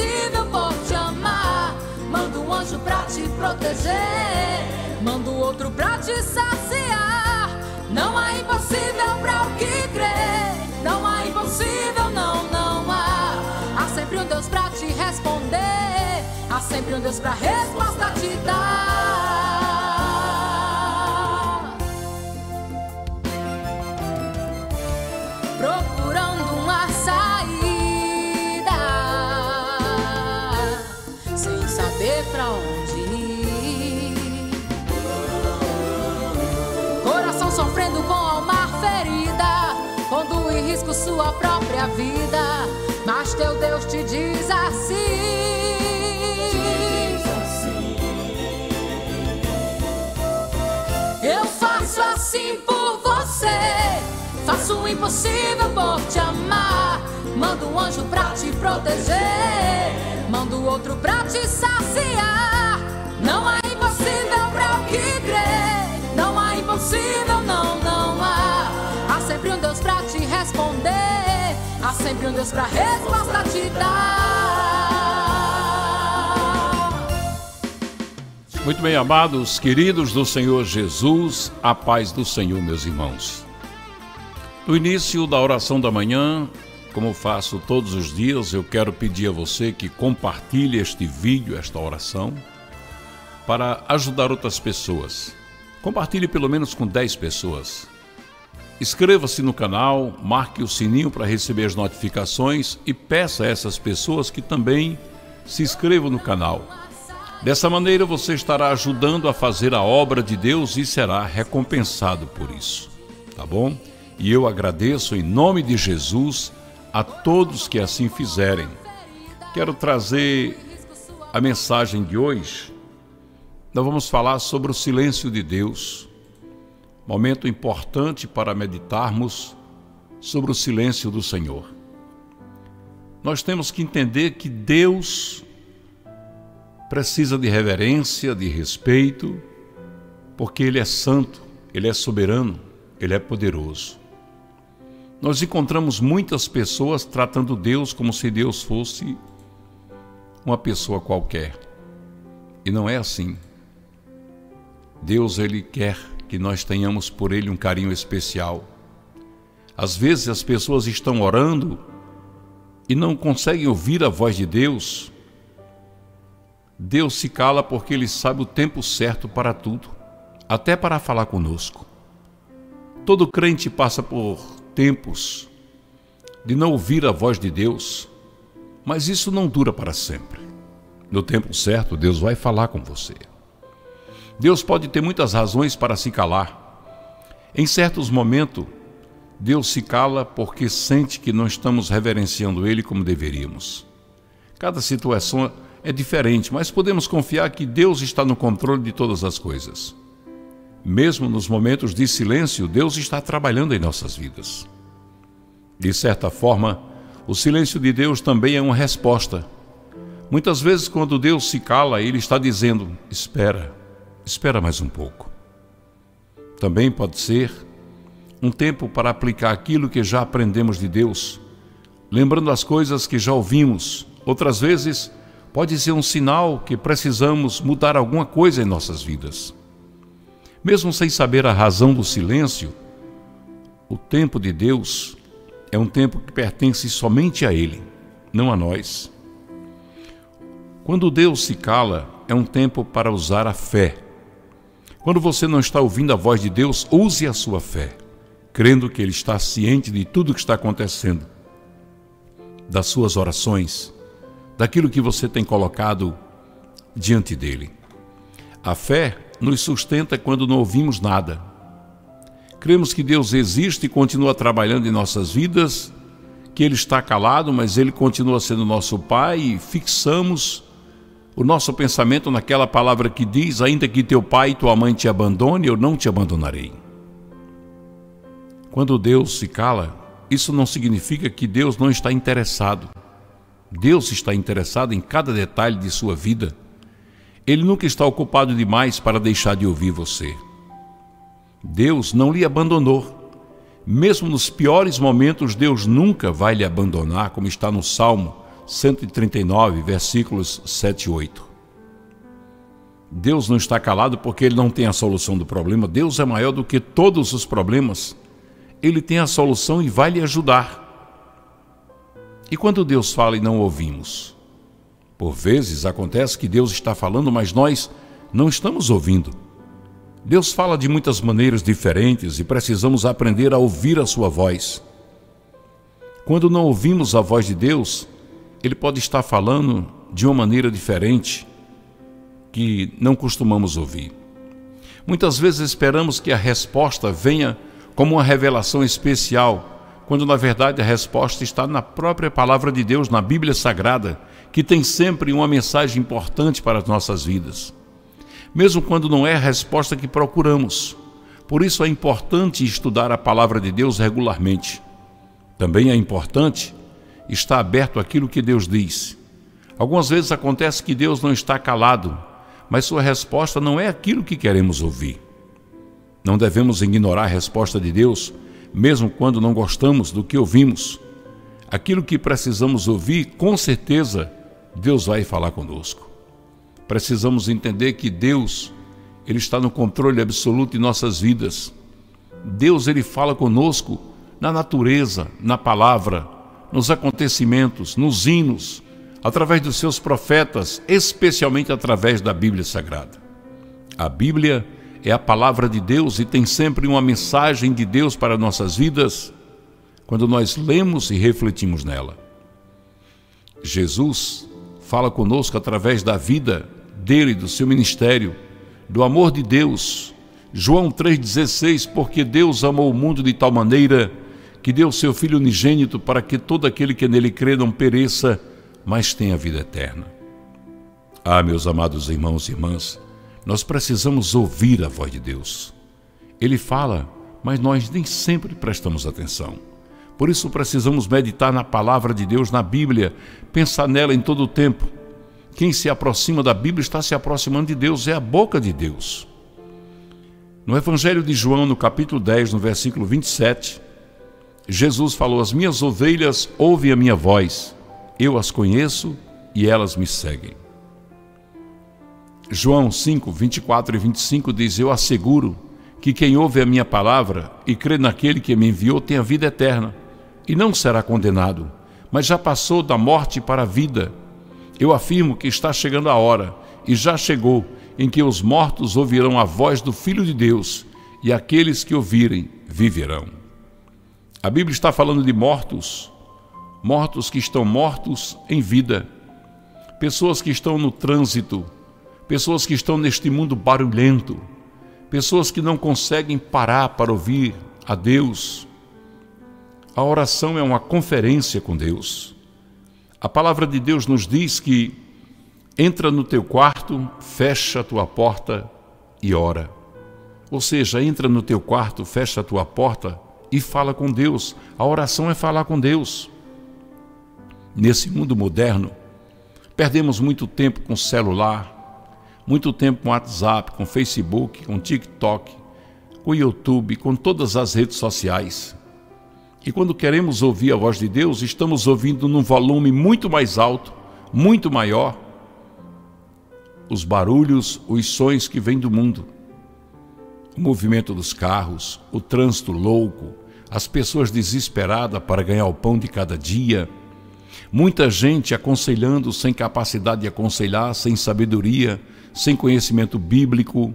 impossível por te amar. Manda um anjo pra te proteger, manda o outro pra te saciar. Não há impossível pra o que crer, não há impossível, não, não há. Há sempre um Deus pra te responder, há sempre um Deus pra resposta te dar. Procurando uma saída, sem saber pra onde ir. Coração sofrendo com a alma ferida, pondo em risco sua própria vida. Mas teu Deus te diz assim: eu faço assim por você. Faço o impossível por te amar. Mando um anjo pra te proteger, mando outro pra te saciar. Não há impossível pra o que crer, não há impossível, não, não há. Há sempre um Deus pra te responder, há sempre um Deus pra resposta te dar. Muito bem, amados, queridos do Senhor Jesus, a paz do Senhor, meus irmãos. No início da oração da manhã, como faço todos os dias, eu quero pedir a você que compartilhe este vídeo, esta oração, para ajudar outras pessoas. Compartilhe pelo menos com 10 pessoas. Inscreva-se no canal, marque o sininho para receber as notificações e peça a essas pessoas que também se inscrevam no canal. Dessa maneira você estará ajudando a fazer a obra de Deus e será recompensado por isso, tá bom? E eu agradeço em nome de Jesus a todos que assim fizerem. Quero trazer a mensagem de hoje. Nós vamos falar sobre o silêncio de Deus. Momento importante para meditarmos sobre o silêncio do Senhor. Nós temos que entender que Deus precisa de reverência, de respeito, porque Ele é santo, Ele é soberano, Ele é poderoso. Nós encontramos muitas pessoas tratando Deus como se Deus fosse uma pessoa qualquer. E não é assim. Deus, Ele quer que nós tenhamos por Ele um carinho especial. Às vezes as pessoas estão orando e não conseguem ouvir a voz de Deus. Deus se cala porque Ele sabe o tempo certo para tudo, até para falar conosco. Todo crente passa por tempos de não ouvir a voz de Deus, mas isso não dura para sempre. No tempo certo, Deus vai falar com você. Deus pode ter muitas razões para se calar. Em certos momentos, Deus se cala porque sente que não estamos reverenciando Ele como deveríamos. Cada situação é diferente, mas podemos confiar que Deus está no controle de todas as coisas. Mesmo nos momentos de silêncio, Deus está trabalhando em nossas vidas. De certa forma, o silêncio de Deus também é uma resposta. Muitas vezes, quando Deus se cala, Ele está dizendo: espera, espera mais um pouco. Também pode ser um tempo para aplicar aquilo que já aprendemos de Deus, lembrando as coisas que já ouvimos. Outras vezes, pode ser um sinal que precisamos mudar alguma coisa em nossas vidas. Mesmo sem saber a razão do silêncio, o tempo de Deus é um tempo que pertence somente a Ele, não a nós. Quando Deus se cala, é um tempo para usar a fé. Quando você não está ouvindo a voz de Deus, use a sua fé, crendo que Ele está ciente de tudo o que está acontecendo, das suas orações, daquilo que você tem colocado diante dEle. A fé nos sustenta quando não ouvimos nada. Cremos que Deus existe e continua trabalhando em nossas vidas, que Ele está calado, mas Ele continua sendo nosso Pai, e fixamos o nosso pensamento naquela palavra que diz: ainda que teu pai e tua mãe te abandone, eu não te abandonarei. Quando Deus se cala, isso não significa que Deus não está interessado. Deus está interessado em cada detalhe de sua vida. Ele nunca está ocupado demais para deixar de ouvir você. Deus não lhe abandonou. Mesmo nos piores momentos, Deus nunca vai lhe abandonar, como está no Salmo 139, versículos 7 e 8. Deus não está calado porque Ele não tem a solução do problema. Deus é maior do que todos os problemas. Ele tem a solução e vai lhe ajudar. E quando Deus fala e não ouvimos? Por vezes acontece que Deus está falando, mas nós não estamos ouvindo. Deus fala de muitas maneiras diferentes e precisamos aprender a ouvir a sua voz. Quando não ouvimos a voz de Deus, Ele pode estar falando de uma maneira diferente que não costumamos ouvir. Muitas vezes esperamos que a resposta venha como uma revelação especial, quando na verdade a resposta está na própria palavra de Deus, na Bíblia Sagrada, que tem sempre uma mensagem importante para as nossas vidas, mesmo quando não é a resposta que procuramos. Por isso é importante estudar a palavra de Deus regularmente. Também é importante estar aberto àquilo que Deus diz. Algumas vezes acontece que Deus não está calado, mas sua resposta não é aquilo que queremos ouvir. Não devemos ignorar a resposta de Deus, mesmo quando não gostamos do que ouvimos. Aquilo que precisamos ouvir, com certeza, Deus vai falar conosco. Precisamos entender que Deus, Ele está no controle absoluto de nossas vidas. Deus, Ele fala conosco na natureza, na palavra, nos acontecimentos, nos hinos, através dos seus profetas, especialmente através da Bíblia Sagrada. A Bíblia é a palavra de Deus e tem sempre uma mensagem de Deus para nossas vidas quando nós lemos e refletimos nela. Jesus fala conosco através da vida dele, do seu ministério, do amor de Deus. João 3,16, porque Deus amou o mundo de tal maneira que deu seu Filho unigênito para que todo aquele que nele crê não pereça, mas tem a vida eterna. Ah, meus amados irmãos e irmãs, nós precisamos ouvir a voz de Deus. Ele fala, mas nós nem sempre prestamos atenção. Por isso precisamos meditar na palavra de Deus, na Bíblia, pensar nela em todo o tempo. Quem se aproxima da Bíblia está se aproximando de Deus, é a boca de Deus. No Evangelho de João, no capítulo 10, no versículo 27, Jesus falou: as minhas ovelhas ouvem a minha voz. Eu as conheço e elas me seguem. João 5, 24 e 25 diz: eu asseguro que quem ouve a minha palavra e crê naquele que me enviou tem a vida eterna e não será condenado, mas já passou da morte para a vida. Eu afirmo que está chegando a hora, e já chegou, em que os mortos ouvirão a voz do Filho de Deus, e aqueles que ouvirem viverão. A Bíblia está falando de mortos, mortos que estão mortos em vida, pessoas que estão no trânsito, pessoas que estão neste mundo barulhento, pessoas que não conseguem parar para ouvir a Deus. A oração é uma conferência com Deus. A palavra de Deus nos diz que entra no teu quarto, fecha a tua porta e ora. Ou seja, entra no teu quarto, fecha a tua porta e fala com Deus. A oração é falar com Deus. Nesse mundo moderno, perdemos muito tempo com celular, muito tempo com WhatsApp, com Facebook, com TikTok, com YouTube, com todas as redes sociais. E quando queremos ouvir a voz de Deus, estamos ouvindo num volume muito mais alto, muito maior, os barulhos, os sons que vêm do mundo. O movimento dos carros, o trânsito louco, as pessoas desesperadas para ganhar o pão de cada dia, muita gente aconselhando sem capacidade de aconselhar, sem sabedoria, sem conhecimento bíblico,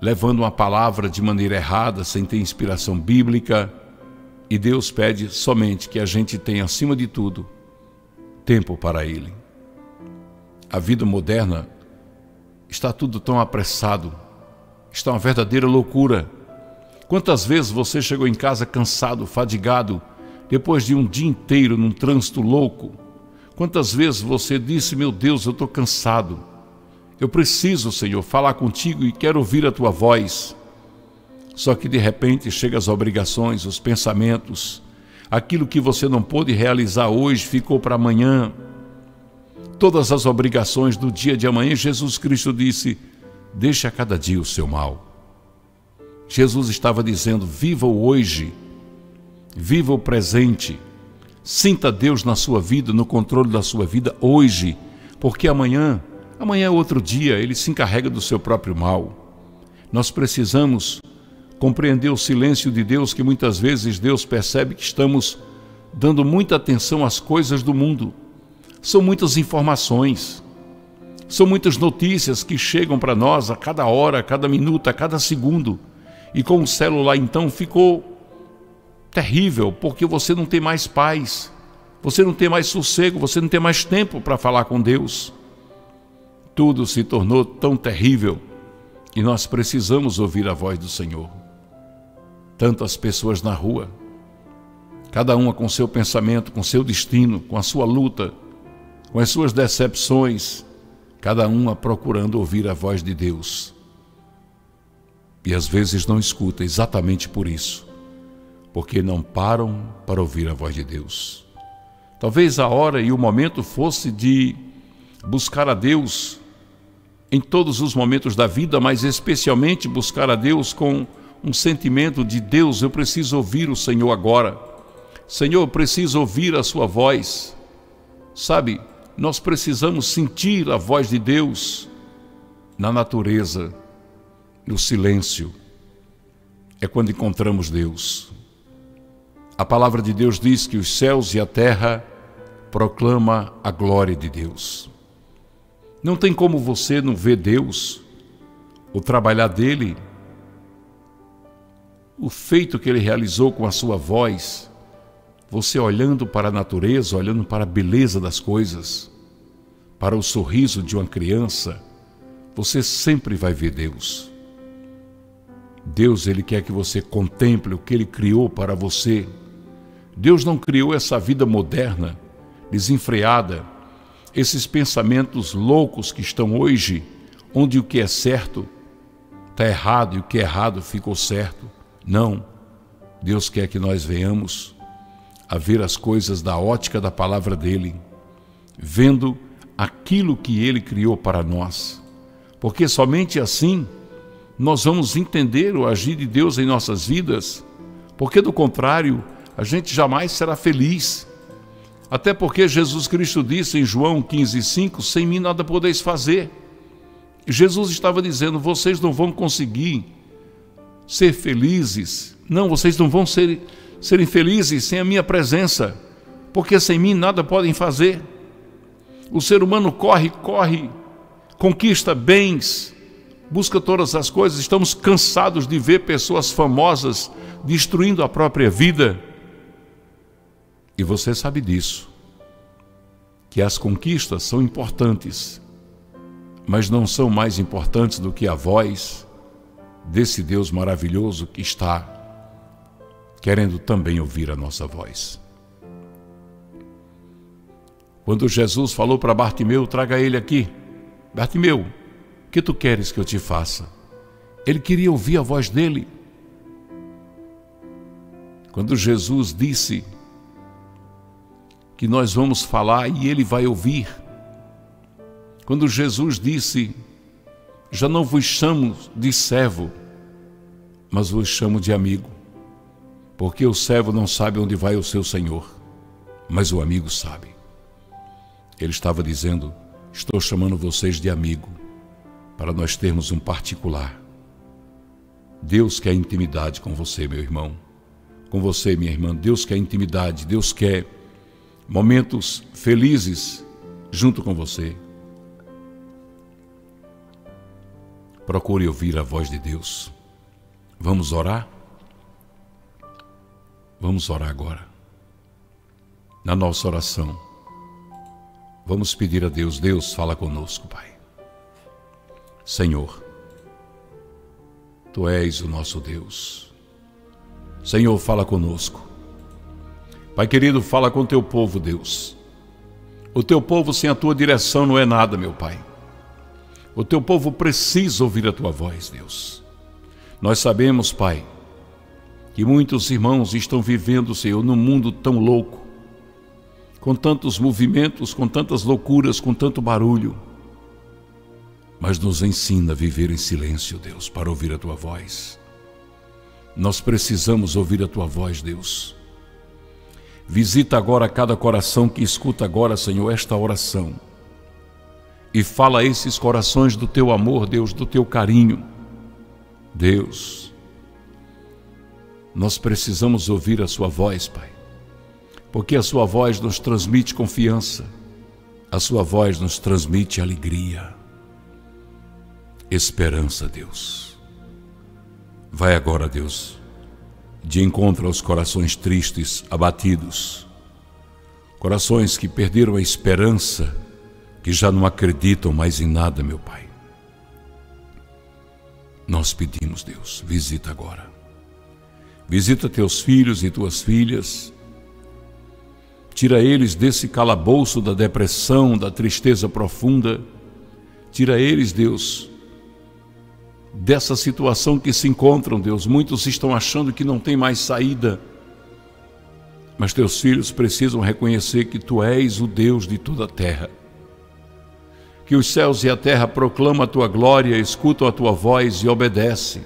levando uma palavra de maneira errada, sem ter inspiração bíblica. E Deus pede somente que a gente tenha, acima de tudo, tempo para Ele. A vida moderna está tudo tão apressado, está uma verdadeira loucura. Quantas vezes você chegou em casa cansado, fadigado, depois de um dia inteiro num trânsito louco? Quantas vezes você disse: meu Deus, eu estou cansado, eu preciso, Senhor, falar contigo e quero ouvir a tua voz. Só que de repente chegam as obrigações, os pensamentos, aquilo que você não pôde realizar hoje ficou para amanhã. Todas as obrigações do dia de amanhã. Jesus Cristo disse: deixa cada dia o seu mal. Jesus estava dizendo: viva o hoje, viva o presente, Sinta Deus na sua vida, no controle da sua vida hoje, porque amanhã é outro dia, ele se encarrega do seu próprio mal. Nós precisamos compreender o silêncio de Deus, que muitas vezes Deus percebe que estamos dando muita atenção às coisas do mundo. São muitas informações, são muitas notícias que chegam para nós a cada hora, a cada minuto, a cada segundo. E com o celular então ficou terrível, porque você não tem mais paz, você não tem mais sossego, você não tem mais tempo para falar com Deus. Tudo se tornou tão terrível e nós precisamos ouvir a voz do Senhor. Tantas pessoas na rua, cada uma com seu pensamento, com seu destino, com a sua luta, com as suas decepções, cada uma procurando ouvir a voz de Deus. E às vezes não escuta, exatamente por isso, porque não param para ouvir a voz de Deus. Talvez a hora e o momento fosse de buscar a Deus em todos os momentos da vida, mas especialmente buscar a Deus com um sentimento de: Deus, eu preciso ouvir o Senhor agora. Senhor, eu preciso ouvir a sua voz. Sabe, nós precisamos sentir a voz de Deus na natureza, no silêncio. É quando encontramos Deus. A palavra de Deus diz que os céus e a terra proclama a glória de Deus. Não tem como você não ver Deus, o trabalhar dele, o feito que ele realizou com a sua voz. Você olhando para a natureza, olhando para a beleza das coisas, para o sorriso de uma criança, você sempre vai ver Deus. Deus, ele quer que você contemple o que ele criou para você. Deus não criou essa vida moderna, desenfreada, esses pensamentos loucos que estão hoje, onde o que é certo está errado e o que é errado ficou certo. Não. Deus quer que nós venhamos a ver as coisas da ótica da palavra dele, vendo aquilo que ele criou para nós. Porque somente assim nós vamos entender o agir de Deus em nossas vidas, porque do contrário a gente jamais será feliz. Até porque Jesus Cristo disse em João 15,5: sem mim nada podeis fazer. Jesus estava dizendo: vocês não vão conseguir ser felizes, não, vocês não vão serem felizes sem a minha presença, porque sem mim nada podem fazer. O ser humano corre, conquista bens, busca todas as coisas. Estamos cansados de ver pessoas famosas destruindo a própria vida. E você sabe disso, que as conquistas são importantes, mas não são mais importantes do que a voz desse Deus maravilhoso que está querendo também ouvir a nossa voz. Quando Jesus falou para Bartimeu: traga ele aqui. Bartimeu, o que tu queres que eu te faça? Ele queria ouvir a voz dele. Quando Jesus disse que nós vamos falar e ele vai ouvir. Quando Jesus disse: já não vos chamo de servo, mas vos chamo de amigo. Porque o servo não sabe onde vai o seu senhor, mas o amigo sabe. Ele estava dizendo: estou chamando vocês de amigo, para nós termos um particular. Deus quer intimidade com você, meu irmão, com você, minha irmã. Deus quer intimidade, Deus quer momentos felizes junto com você. Procure ouvir a voz de Deus. Vamos orar? Vamos orar agora. Na nossa oração, vamos pedir a Deus: Deus, fala conosco, Pai. Senhor, Tu és o nosso Deus. Senhor, fala conosco. Pai querido, fala com Teu povo, Deus. O Teu povo sem a Tua direção não é nada, meu Pai. O Teu povo precisa ouvir a Tua voz, Deus. Nós sabemos, Pai, que muitos irmãos estão vivendo, Senhor, num mundo tão louco, com tantos movimentos, com tantas loucuras, com tanto barulho. Mas nos ensina a viver em silêncio, Deus, para ouvir a Tua voz. Nós precisamos ouvir a Tua voz, Deus. Visita agora cada coração que escuta agora, Senhor, esta oração. E fala a esses corações do teu amor, Deus, do teu carinho. Deus, nós precisamos ouvir a sua voz, Pai, porque a sua voz nos transmite confiança, a sua voz nos transmite alegria, esperança, Deus. Vai agora, Deus, de encontro aos corações tristes, abatidos, corações que perderam a esperança, que já não acreditam mais em nada, meu Pai. Nós pedimos, Deus, visita agora. Visita teus filhos e tuas filhas. Tira eles desse calabouço da depressão, da tristeza profunda. Tira eles, Deus, dessa situação que se encontram, Deus. Muitos estão achando que não tem mais saída. Mas teus filhos precisam reconhecer que tu és o Deus de toda a terra. Que os céus e a terra proclamam a tua glória, escutam a tua voz e obedecem,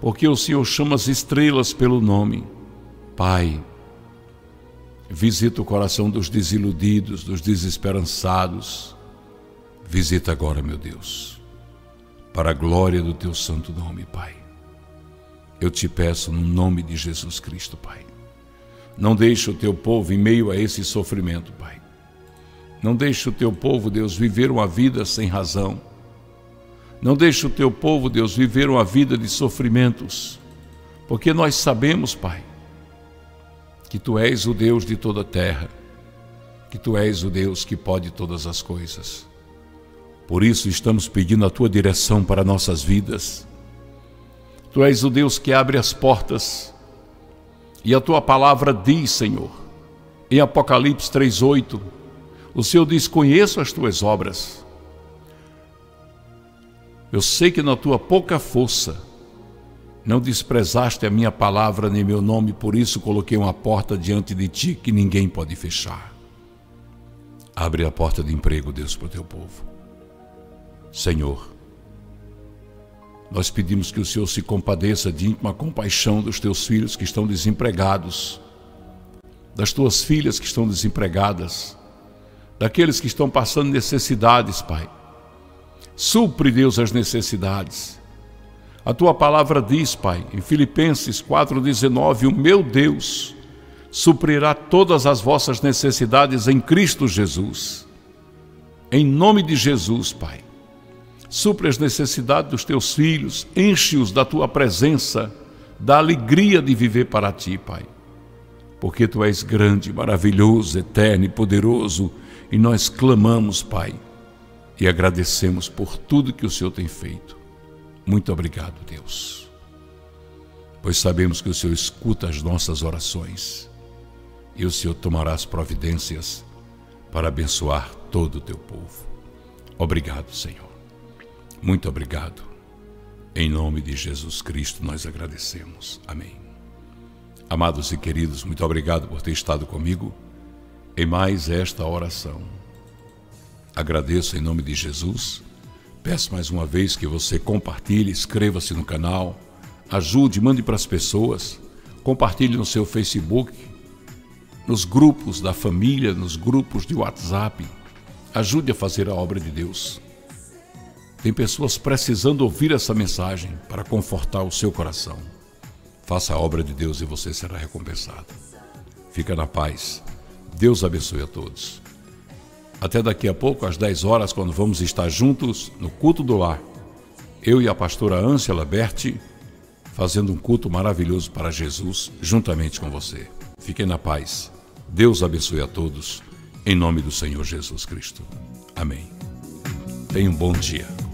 porque o Senhor chama as estrelas pelo nome. Pai, visita o coração dos desiludidos, dos desesperançados. Visita agora, meu Deus, para a glória do teu santo nome, Pai. Eu te peço no nome de Jesus Cristo, Pai. Não deixe o teu povo em meio a esse sofrimento, Pai. Não deixe o teu povo, Deus, viver uma vida sem razão. Não deixe o teu povo, Deus, viver uma vida de sofrimentos. Porque nós sabemos, Pai, que tu és o Deus de toda a terra, que tu és o Deus que pode todas as coisas. Por isso estamos pedindo a tua direção para nossas vidas. Tu és o Deus que abre as portas. E a tua palavra diz, Senhor, em Apocalipse 3:8, o Senhor diz: conheço as tuas obras. Eu sei que na tua pouca força não desprezaste a minha palavra nem meu nome, por isso coloquei uma porta diante de ti que ninguém pode fechar. Abre a porta de emprego, Deus, para o teu povo. Senhor, nós pedimos que o Senhor se compadeça de íntima compaixão dos teus filhos que estão desempregados, das tuas filhas que estão desempregadas, daqueles que estão passando necessidades, Pai. Supre, Deus, as necessidades. A tua palavra diz, Pai, em Filipenses 4:19, o meu Deus suprirá todas as vossas necessidades em Cristo Jesus. Em nome de Jesus, Pai, supre as necessidades dos teus filhos, enche-os da tua presença, da alegria de viver para ti, Pai. Porque tu és grande, maravilhoso, eterno e poderoso, e nós clamamos, Pai, e agradecemos por tudo que o Senhor tem feito. Muito obrigado, Deus, pois sabemos que o Senhor escuta as nossas orações e o Senhor tomará as providências para abençoar todo o teu povo. Obrigado, Senhor. Muito obrigado. Em nome de Jesus Cristo nós agradecemos. Amém. Amados e queridos, muito obrigado por ter estado comigo em mais esta oração. Agradeço em nome de Jesus. Peço mais uma vez que você compartilhe, inscreva-se no canal, ajude, mande para as pessoas, compartilhe no seu Facebook, nos grupos da família, nos grupos de WhatsApp. Ajude a fazer a obra de Deus. Tem pessoas precisando ouvir essa mensagem para confortar o seu coração. Faça a obra de Deus e você será recompensado. Fica na paz. Deus abençoe a todos. Até daqui a pouco, às 10 horas, quando vamos estar juntos no culto do lar. Eu e a pastora Ângela Berti, fazendo um culto maravilhoso para Jesus, juntamente com você. Fiquem na paz. Deus abençoe a todos, em nome do Senhor Jesus Cristo. Amém. Tenha um bom dia.